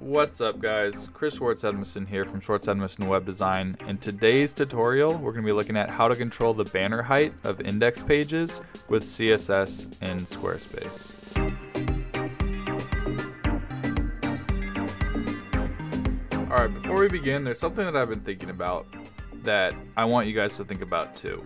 What's up guys, Chris Schwartz Edmiston here from Schwartz Edmiston Web Design. In today's tutorial, we're going to be looking at how to control the banner height of index pages with CSS in Squarespace. Alright, before we begin, there's something that I've been thinking about that I want you guys to think about too.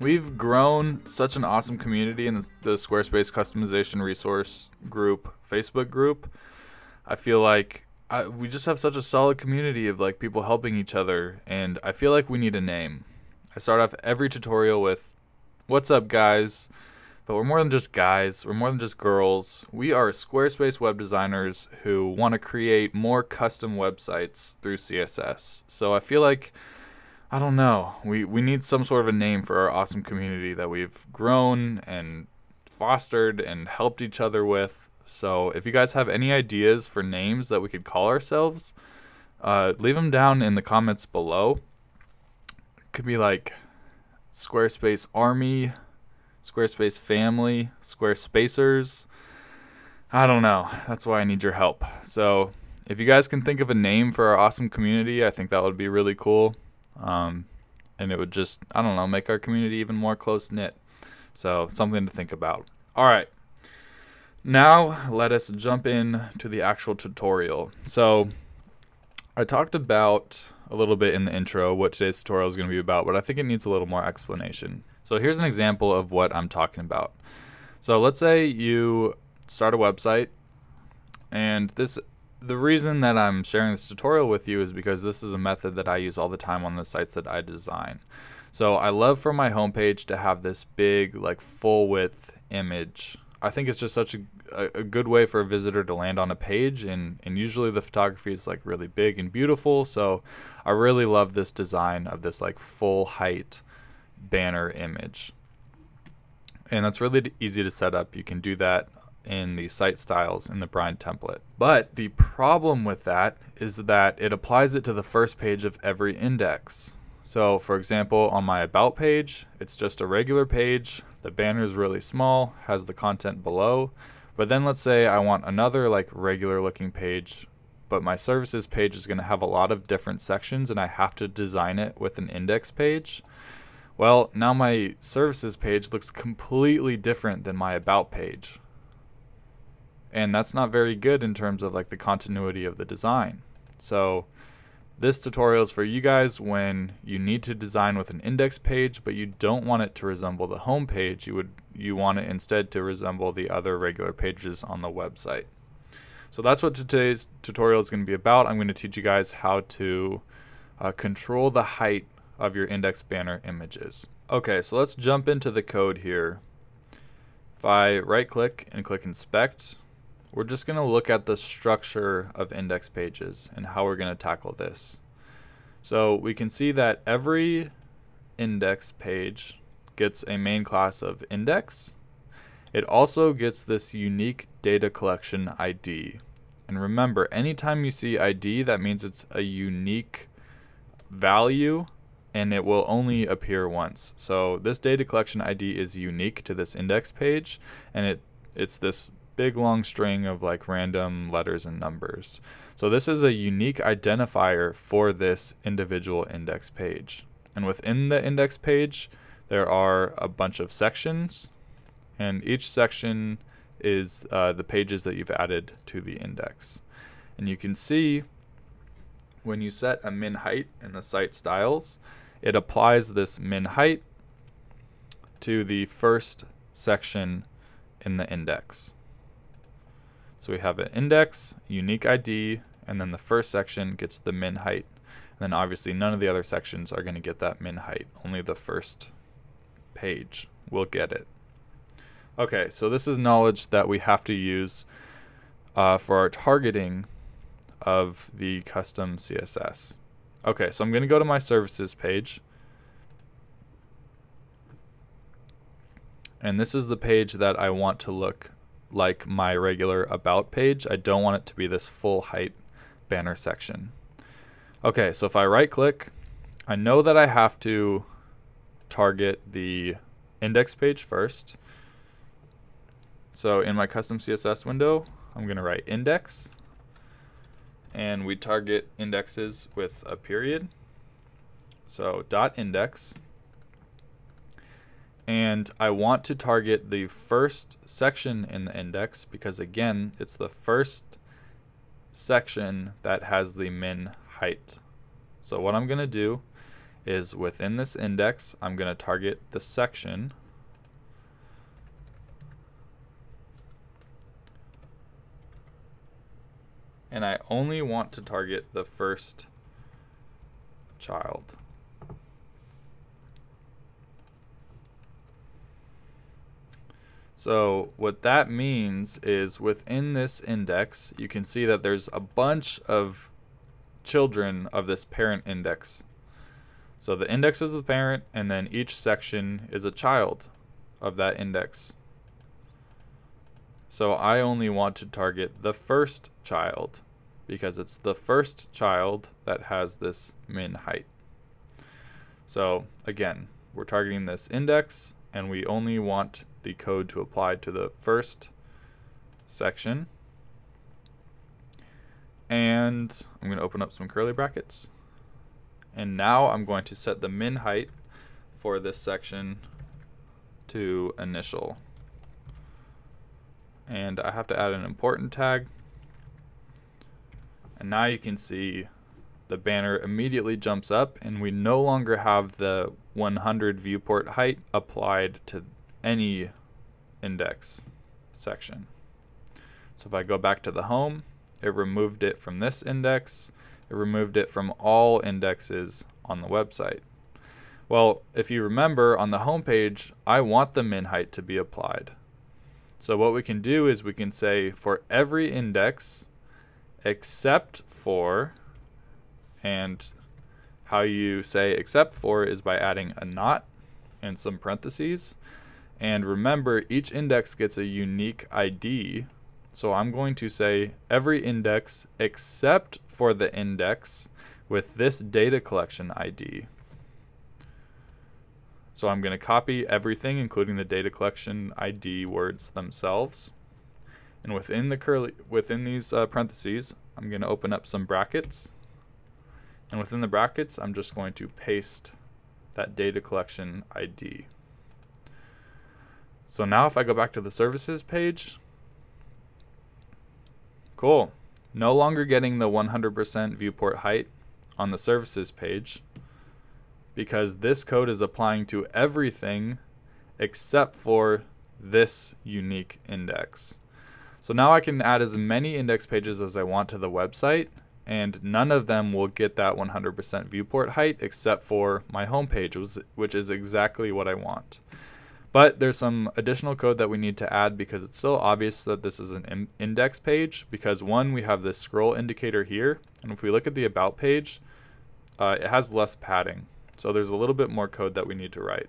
We've grown such an awesome community in the Squarespace customization resource group, Facebook group. I feel like we just have such a solid community of like people helping each other, and I feel like we need a name. I start off every tutorial with, "What's up guys?" But we're more than just guys, we're more than just girls. We are Squarespace web designers who want to create more custom websites through CSS. So I feel like, I don't know, we need some sort of a name for our awesome community that we've grown and fostered and helped each other with. So if you guys have any ideas for names that we could call ourselves, leave them down in the comments below. It could be like Squarespace Army, Squarespace family, Squarespacers. I don't know. That's why I need your help. So if you guys can think of a name for our awesome community, I think that would be really cool. And it would just, I don't know, make our community even more close-knit. So something to think about. All right. Now let us jump in to the actual tutorial. So I talked about a little bit in the intro what today's tutorial is going to be about, but I think it needs a little more explanation. So here's an example of what I'm talking about. So let's say you start a website, and the reason that I'm sharing this tutorial with you is because this is a method that I use all the time on the sites that I design. So I love for my homepage to have this big, like, full width image. I think it's just such a good way for a visitor to land on a page, and usually the photography is like really big and beautiful. So I really love this design of this like full height banner image, and that's really easy to set up. You can do that in the site styles in the Brine template. But the problem with that is that it applies it to the first page of every index. So for example, on my About page, it's just a regular page. The banner is really small, has the content below. But then let's say I want another like regular looking page, but my services page is going to have a lot of different sections, and I have to design it with an index page. Well, now my services page looks completely different than my About page. And that's not very good in terms of like the continuity of the design. So this tutorial is for you guys when you need to design with an index page, but you don't want it to resemble the home page. You want it instead to resemble the other regular pages on the website. So that's what today's tutorial is going to be about. I'm going to teach you guys how to control the height of your index banner images. Okay, so let's jump into the code here. If I right click and click inspect, we're just going to look at the structure of index pages and how we're going to tackle this. So we can see that every index page gets a main class of index. It also gets this unique data collection ID. And remember, anytime you see ID, that means it's a unique value, and it will only appear once. So this data collection ID is unique to this index page, and it's this big long string of like random letters and numbers. So this is a unique identifier for this individual index page. And within the index page, there are a bunch of sections, and each section is the pages that you've added to the index. And you can see when you set a min height in the site styles, it applies this min height to the first section in the index. So we have an index, unique ID, and then the first section gets the min height. And then obviously none of the other sections are going to get that min height. Only the first page will get it. Okay, so this is knowledge that we have to use for our targeting of the custom CSS. Okay, so I'm going to go to my services page. And this is the page that I want to look like my regular About page. I don't want it to be this full height banner section. Okay, so if I right click, I know that I have to target the index page first. So in my custom CSS window, I'm going to write index, and we target indexes with a period. So dot index. And I want to target the first section in the index because, again, it's the first section that has the min height. So what I'm going to do is within this index, I'm going to target the section. And I only want to target the first child. So what that means is within this index, you can see that there's a bunch of children of this parent index. So the index is the parent, and then each section is a child of that index. So I only want to target the first child because it's the first child that has this min height. So again, we're targeting this index, and we only want the code to apply to the first section. And I'm going to open up some curly brackets. And now I'm going to set the min height for this section to initial. And I have to add an important tag. And now you can see the banner immediately jumps up, and we no longer have the 100 viewport height applied to any index section. So if I go back to the home, it removed it from this index. It removed it from all indexes on the website. Well, if you remember on the home page, I want the min height to be applied. So what we can do is we can say for every index except for, and how you say except for is by adding a not and some parentheses. And remember, each index gets a unique ID. So I'm going to say every index except for the index with this data collection ID. So I'm going to copy everything, including the data collection ID words themselves. And within the within these parentheses, I'm going to open up some brackets. And within the brackets, I'm just going to paste that data collection ID. So now if I go back to the services page, cool. No longer getting the 100% viewport height on the services page because this code is applying to everything except for this unique index. So now I can add as many index pages as I want to the website, and none of them will get that 100% viewport height except for my home page, which is exactly what I want. But there's some additional code that we need to add because it's so obvious that this is an index page because, one, we have this scroll indicator here. And if we look at the about page, it has less padding. So there's a little bit more code that we need to write.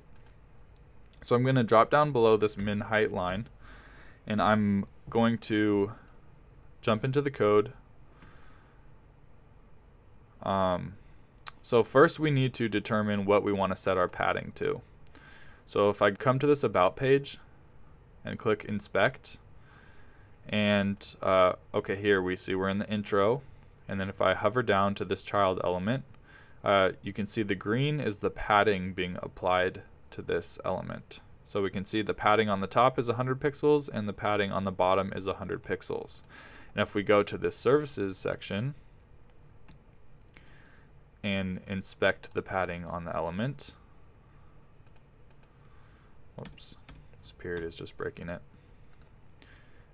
So I'm going to drop down below this min height line, and I'm going to jump into the code. So first we need to determine what we want to set our padding to. So if I come to this about page and click inspect, and okay, here we see we're in the intro. And then if I hover down to this child element, you can see the green is the padding being applied to this element. So we can see the padding on the top is 100 pixels and the padding on the bottom is 100 pixels. And if we go to this services section and inspect the padding on the element, whoops, this period is just breaking it.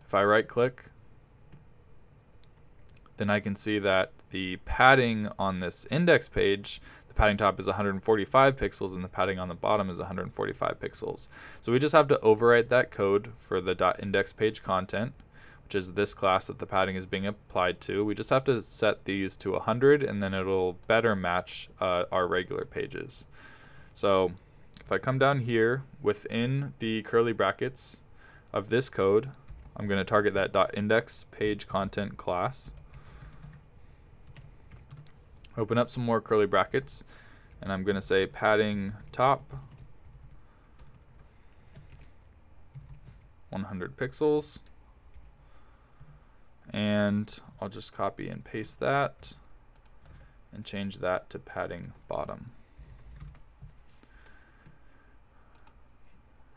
If I right click, then I can see that the padding on this index page, the padding top is 145 pixels and the padding on the bottom is 145 pixels. So we just have to overwrite that code for the .index page content, which is this class that the padding is being applied to. We just have to set these to 100, and then it'll better match our regular pages. So if I come down here within the curly brackets of this code, I'm going to target that .index page content class. Open up some more curly brackets, and I'm going to say padding top 100 pixels, And I'll just copy and paste that and change that to padding bottom.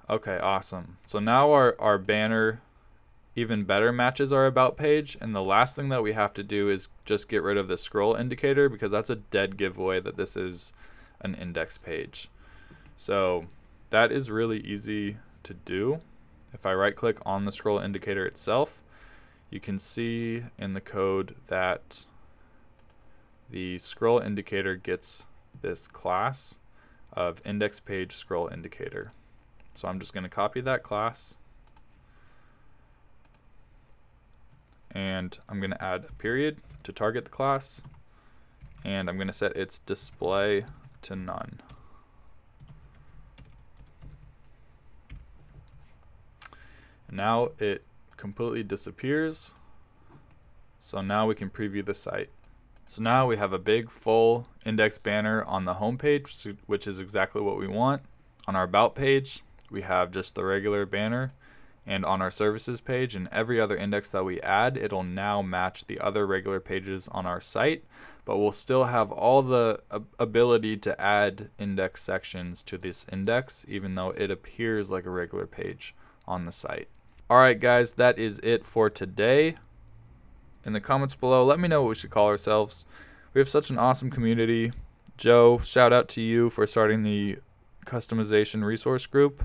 Okay, awesome. So now our banner even better matches our about page, and the last thing that we have to do is just get rid of the scroll indicator, because that's a dead giveaway that this is an index page. So that is really easy to do. If I right click on the scroll indicator itself, you can see in the code that the scroll indicator gets this class of index page scroll indicator. So I'm just going to copy that class, and I'm going to add a period to target the class, and I'm going to set its display to none. And now it completely disappears. So now we can preview the site. So now we have a big full index banner on the home page, which is exactly what we want. On our about page, we have just the regular banner, and on our services page and every other index that we add, it'll now match the other regular pages on our site, but we'll still have all the ability to add index sections to this index, even though it appears like a regular page on the site. All right, guys, that is it for today. In the comments below, let me know what we should call ourselves. We have such an awesome community. Joe, shout out to you for starting the customization resource group.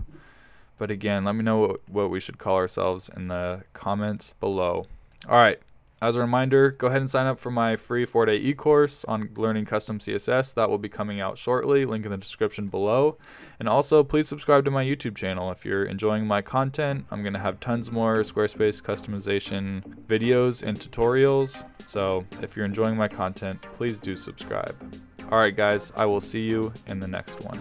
But again, let me know what we should call ourselves in the comments below. All right, as a reminder, go ahead and sign up for my free 4-day e-course on learning custom CSS. That will be coming out shortly, link in the description below. And also, please subscribe to my YouTube channel if you're enjoying my content. I'm gonna have tons more Squarespace customization videos and tutorials. So if you're enjoying my content, please do subscribe. All right, guys, I will see you in the next one.